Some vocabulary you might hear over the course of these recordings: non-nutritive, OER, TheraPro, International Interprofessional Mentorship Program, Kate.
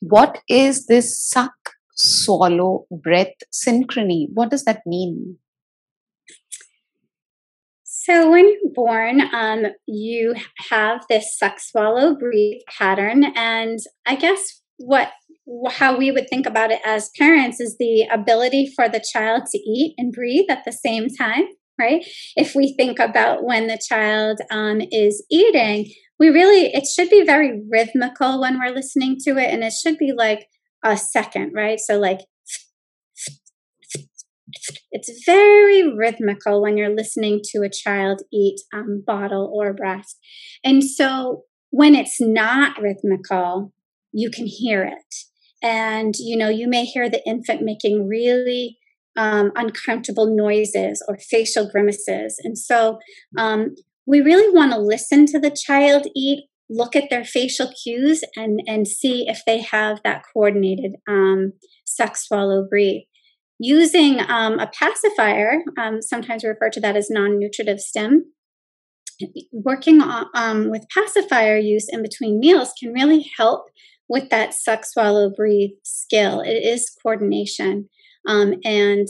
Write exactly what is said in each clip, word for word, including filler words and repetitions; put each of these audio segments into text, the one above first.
What is this suck, swallow, breath synchrony? What does that mean? So when you're born, um, you have this suck, swallow, breathe pattern. And I guess what how we would think about it as parents is the ability for the child to eat and breathe at the same time, right? If we think about when the child um, is eating, we really, it should be very rhythmical when we're listening to it. And it should be like a second, right? So like, it's very rhythmical when you're listening to a child eat, um, bottle or breast. And so when it's not rhythmical, you can hear it. And, you know, you may hear the infant making really um, uncomfortable noises or facial grimaces. And so um, we really want to listen to the child eat, look at their facial cues and, and see if they have that coordinated um, suck, swallow, breathe. Using um, a pacifier, um, sometimes we refer to that as non-nutritive stim, working on, um, with pacifier use in between meals can really help with that suck, swallow, breathe skill. It is coordination. Um, and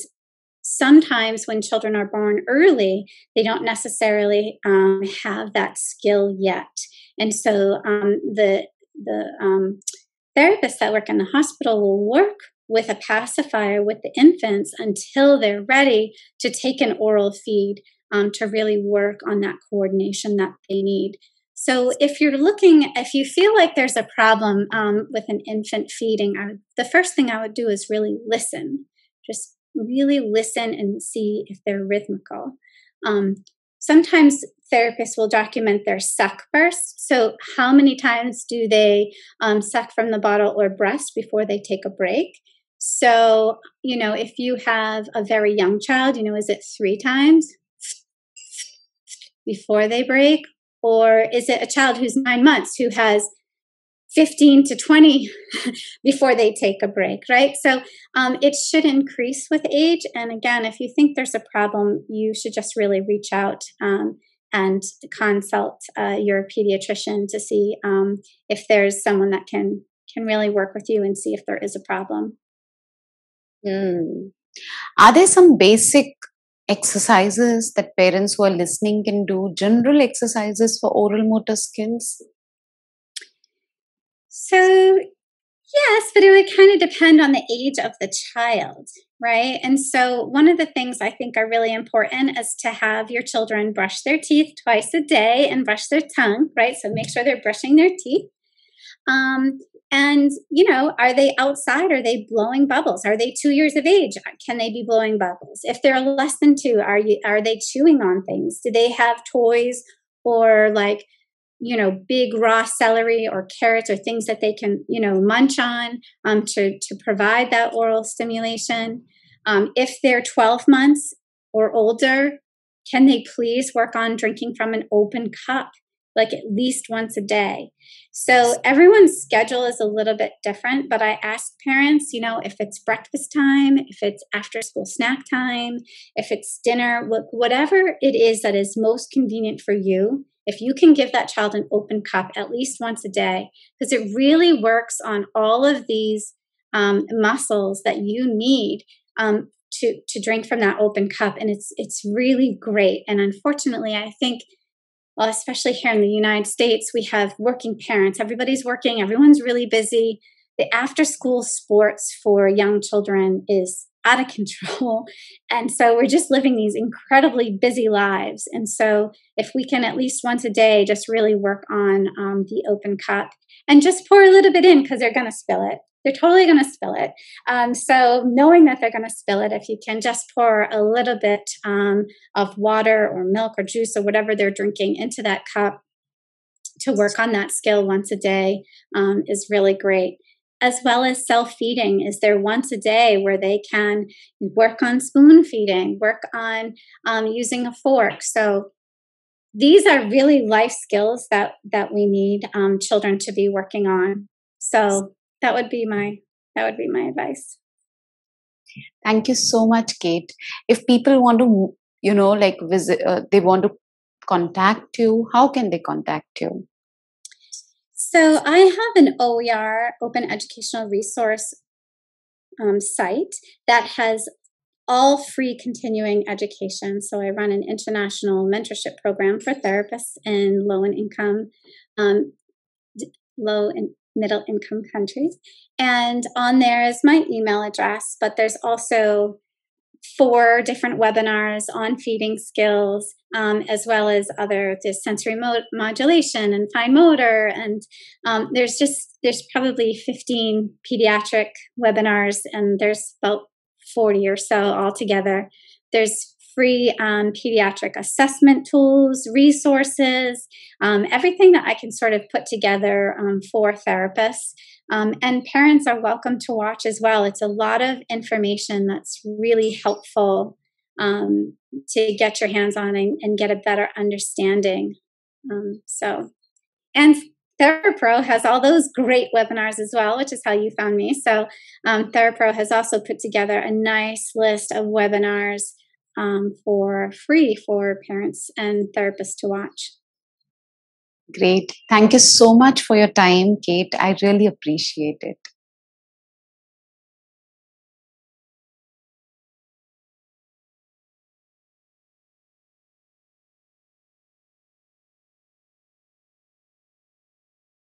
sometimes when children are born early, they don't necessarily um, have that skill yet. And so um, the, the um, therapists that work in the hospital will work with a pacifier with the infants until they're ready to take an oral feed um, to really work on that coordination that they need. So if you're looking, if you feel like there's a problem um, with an infant feeding, I would, the first thing I would do is really listen. Just really listen and see if they're rhythmical. Um, sometimes therapists will document their suck bursts. So how many times do they um, suck from the bottle or breast before they take a break? So, you know, if you have a very young child, you know, is it three times before they break? Or is it a child who's nine months who has fifteen to twenty before they take a break, right? So um, it should increase with age. And again, if you think there's a problem, you should just really reach out um, and consult uh, your pediatrician to see um, if there's someone that can, can really work with you and see if there is a problem. Mm. Are there some basic exercises that parents who are listening can do, general exercises for oral motor skills? So yes, but it would kind of depend on the age of the child, right? And so one of the things I think are really important is to have your children brush their teeth twice a day and brush their tongue, right? So make sure they're brushing their teeth. Um, and, you know, are they outside? Are they blowing bubbles? Are they two years of age? Can they be blowing bubbles? If they're less than two, are you, are they chewing on things? Do they have toys or like, you know, big raw celery or carrots or things that they can, you know, munch on um, to, to provide that oral stimulation? Um, if they're twelve months or older, can they please work on drinking from an open cup, like at least once a day? So everyone's schedule is a little bit different, but I ask parents, you know, if it's breakfast time, if it's after school snack time, if it's dinner, whatever it is that is most convenient for you, if you can give that child an open cup at least once a day, because it really works on all of these um, muscles that you need um, to, to drink from that open cup. And it's, it's really great. And unfortunately, I think, well, especially here in the United States, we have working parents. Everybody's working. Everyone's really busy. The after-school sports for young children is out of control. And so we're just living these incredibly busy lives. And so if we can at least once a day just really work on um, the open cup and just pour a little bit in because they're going to spill it. They're totally going to spill it. Um, so knowing that they're going to spill it, if you can just pour a little bit um, of water or milk or juice or whatever they're drinking into that cup to work on that skill once a day um, is really great. As well as self-feeding, is there once a day where they can work on spoon feeding, work on um, using a fork. So these are really life skills that, that we need um, children to be working on. So that would be my, that would be my advice. Thank you so much, Kate. If people want to, you know, like visit, uh, they want to contact you, how can they contact you? So I have an O E R, Open Educational Resource um, site that has all free continuing education. So I run an international mentorship program for therapists in low and income, um, low and middle income countries. And on there is my email address, but there's also four different webinars on feeding skills, um, as well as other, there's sensory mo modulation and fine motor. And um, there's just, there's probably fifteen pediatric webinars, and there's about forty or so altogether. There's free um, pediatric assessment tools, resources, um, everything that I can sort of put together um, for therapists. Um, and parents are welcome to watch as well. It's a lot of information that's really helpful um, to get your hands on and, and get a better understanding. Um, so, and TheraPro has all those great webinars as well, which is how you found me. So um, TheraPro has also put together a nice list of webinars um, for free for parents and therapists to watch. Great. Thank you so much for your time, Kate. I really appreciate it.